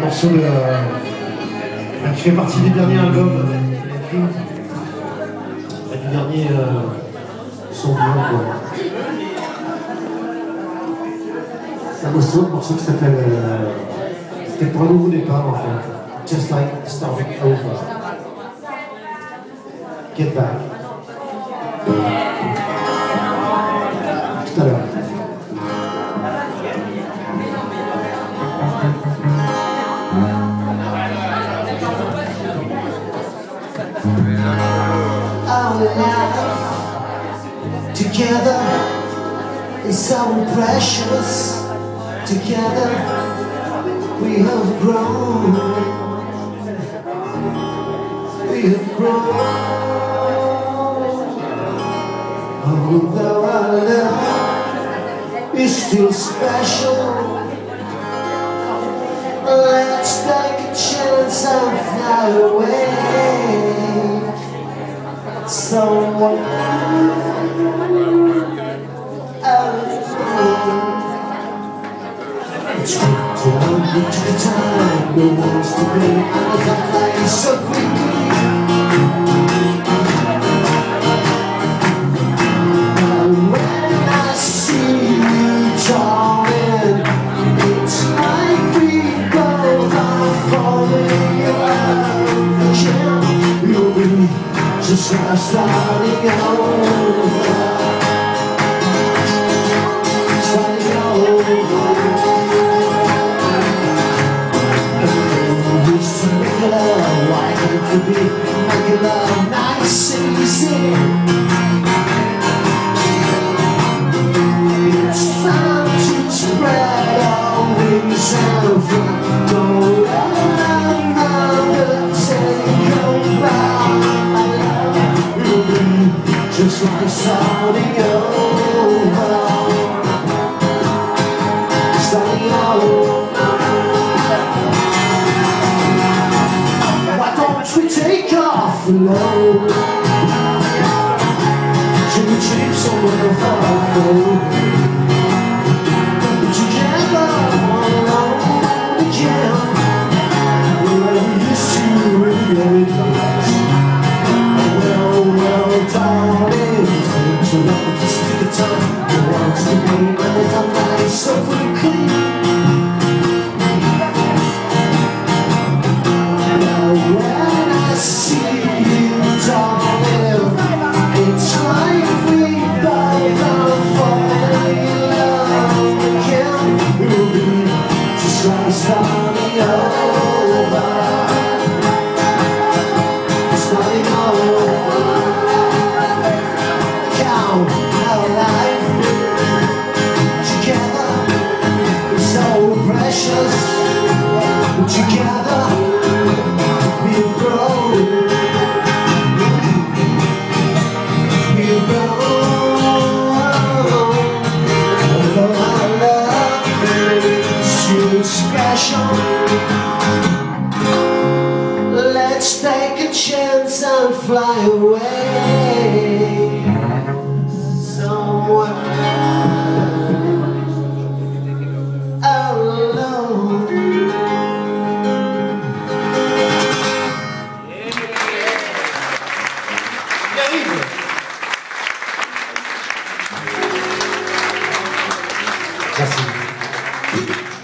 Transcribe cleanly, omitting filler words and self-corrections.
un morceau de, qui fait partie du dernier album, du dernier son du monde. C'est un morceau qui s'appelle c'était pour un nouveau départ en fait. Just like starting over. Get back. Tout à l'heure. Our life together is so precious. Together we have grown. We have grown. Although our love is still special, let's take a chance and fly away. Someone alone. It's quick to run to the time, no one's to blame. I got like so quickly. Just like starting over, starting over. We used to make love like it could be, make love nice and easy. It's time to spread our wings and fly. Don't just like starting over, starting over. Why don't we take off alone? Should we treat someone far away? Let's take a chance and fly away somewhere alone. Merci.